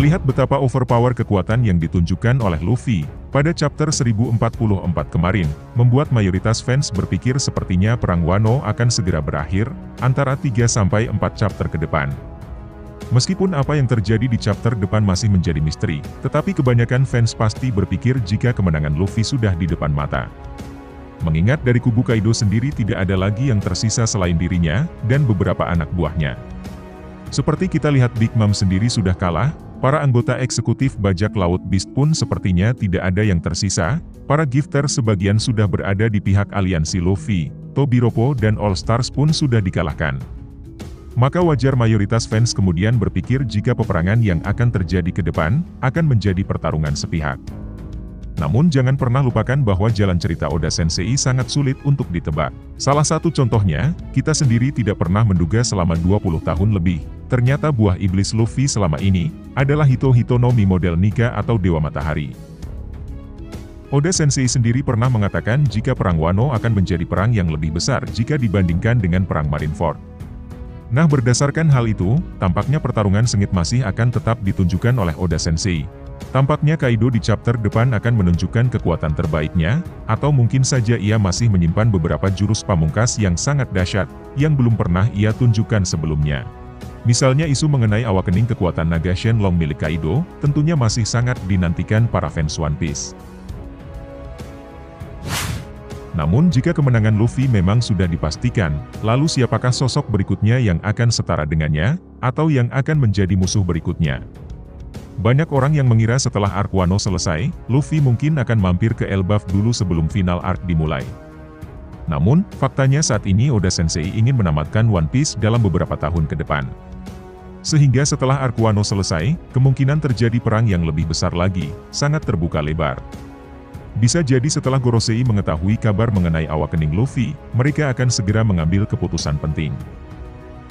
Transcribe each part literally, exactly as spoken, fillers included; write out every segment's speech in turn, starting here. Melihat betapa overpower kekuatan yang ditunjukkan oleh Luffy pada chapter seribu empat puluh empat kemarin, membuat mayoritas fans berpikir sepertinya perang Wano akan segera berakhir, antara tiga sampai empat chapter ke depan. Meskipun apa yang terjadi di chapter depan masih menjadi misteri, tetapi kebanyakan fans pasti berpikir jika kemenangan Luffy sudah di depan mata. Mengingat dari kubu Kaido sendiri tidak ada lagi yang tersisa selain dirinya, dan beberapa anak buahnya. Seperti kita lihat Big Mom sendiri sudah kalah, para anggota eksekutif Bajak Laut Beast pun sepertinya tidak ada yang tersisa, para Gifter sebagian sudah berada di pihak aliansi Luffy, Tobiropo dan All Stars pun sudah dikalahkan. Maka wajar mayoritas fans kemudian berpikir jika peperangan yang akan terjadi ke depan, akan menjadi pertarungan sepihak. Namun jangan pernah lupakan bahwa jalan cerita Oda Sensei sangat sulit untuk ditebak. Salah satu contohnya, kita sendiri tidak pernah menduga selama dua puluh tahun lebih. Ternyata buah iblis Luffy selama ini adalah Hito-Hito no Mi model Nika atau Dewa Matahari. Oda Sensei sendiri pernah mengatakan jika perang Wano akan menjadi perang yang lebih besar jika dibandingkan dengan perang Marineford. Nah, berdasarkan hal itu, tampaknya pertarungan sengit masih akan tetap ditunjukkan oleh Oda Sensei. Tampaknya Kaido di chapter depan akan menunjukkan kekuatan terbaiknya, atau mungkin saja ia masih menyimpan beberapa jurus pamungkas yang sangat dahsyat, yang belum pernah ia tunjukkan sebelumnya. Misalnya isu mengenai awakening kekuatan naga Shenlong milik Kaido, tentunya masih sangat dinantikan para fans One Piece. Namun jika kemenangan Luffy memang sudah dipastikan, lalu siapakah sosok berikutnya yang akan setara dengannya, atau yang akan menjadi musuh berikutnya? Banyak orang yang mengira setelah arc Wano selesai, Luffy mungkin akan mampir ke Elbaf dulu sebelum final arc dimulai. Namun, faktanya saat ini Oda Sensei ingin menamatkan One Piece dalam beberapa tahun ke depan. Sehingga setelah arc Wano selesai, kemungkinan terjadi perang yang lebih besar lagi, sangat terbuka lebar. Bisa jadi setelah Gorosei mengetahui kabar mengenai Awakening Luffy, mereka akan segera mengambil keputusan penting.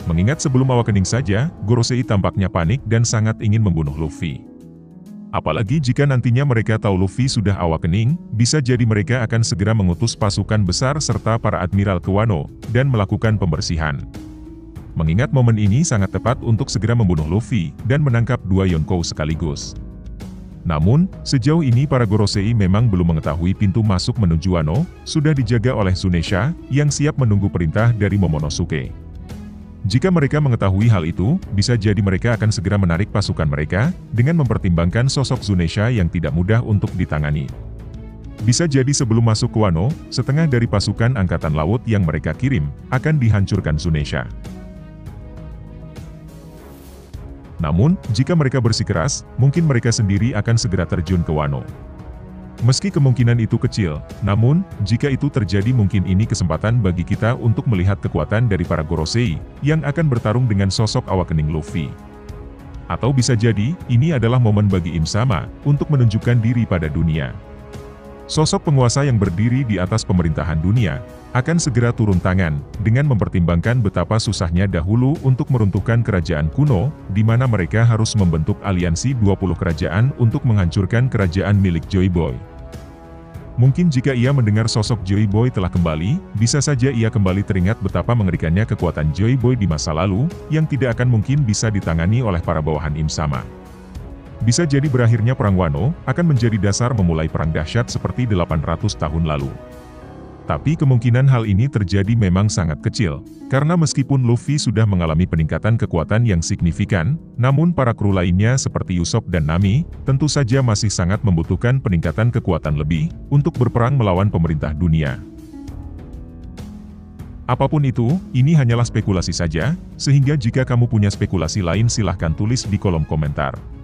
Mengingat sebelum Awakening saja, Gorosei tampaknya panik dan sangat ingin membunuh Luffy. Apalagi jika nantinya mereka tahu Luffy sudah awakening, bisa jadi mereka akan segera mengutus pasukan besar serta para admiral ke Wano, dan melakukan pembersihan. Mengingat momen ini sangat tepat untuk segera membunuh Luffy, dan menangkap dua Yonko sekaligus. Namun, sejauh ini para Gorosei memang belum mengetahui pintu masuk menuju Wano, sudah dijaga oleh Zunesha, yang siap menunggu perintah dari Momonosuke. Jika mereka mengetahui hal itu, bisa jadi mereka akan segera menarik pasukan mereka, dengan mempertimbangkan sosok Zunesha yang tidak mudah untuk ditangani. Bisa jadi sebelum masuk ke Wano, setengah dari pasukan angkatan laut yang mereka kirim, akan dihancurkan Zunesha. Namun, jika mereka bersikeras, mungkin mereka sendiri akan segera terjun ke Wano. Meski kemungkinan itu kecil, namun, jika itu terjadi mungkin ini kesempatan bagi kita untuk melihat kekuatan dari para Gorosei, yang akan bertarung dengan sosok Awakening Luffy. Atau bisa jadi, ini adalah momen bagi Im-sama, untuk menunjukkan diri pada dunia. Sosok penguasa yang berdiri di atas pemerintahan dunia, akan segera turun tangan, dengan mempertimbangkan betapa susahnya dahulu untuk meruntuhkan kerajaan kuno, di mana mereka harus membentuk aliansi dua puluh kerajaan untuk menghancurkan kerajaan milik Joy Boy. Mungkin jika ia mendengar sosok Joy Boy telah kembali, bisa saja ia kembali teringat betapa mengerikannya kekuatan Joy Boy di masa lalu, yang tidak akan mungkin bisa ditangani oleh para bawahan Im-sama. Bisa jadi berakhirnya perang Wano, akan menjadi dasar memulai perang dahsyat seperti delapan ratus tahun lalu. Tapi kemungkinan hal ini terjadi memang sangat kecil, karena meskipun Luffy sudah mengalami peningkatan kekuatan yang signifikan, namun para kru lainnya seperti Usopp dan Nami, tentu saja masih sangat membutuhkan peningkatan kekuatan lebih, untuk berperang melawan pemerintah dunia. Apapun itu, ini hanyalah spekulasi saja, sehingga jika kamu punya spekulasi lain silahkan tulis di kolom komentar.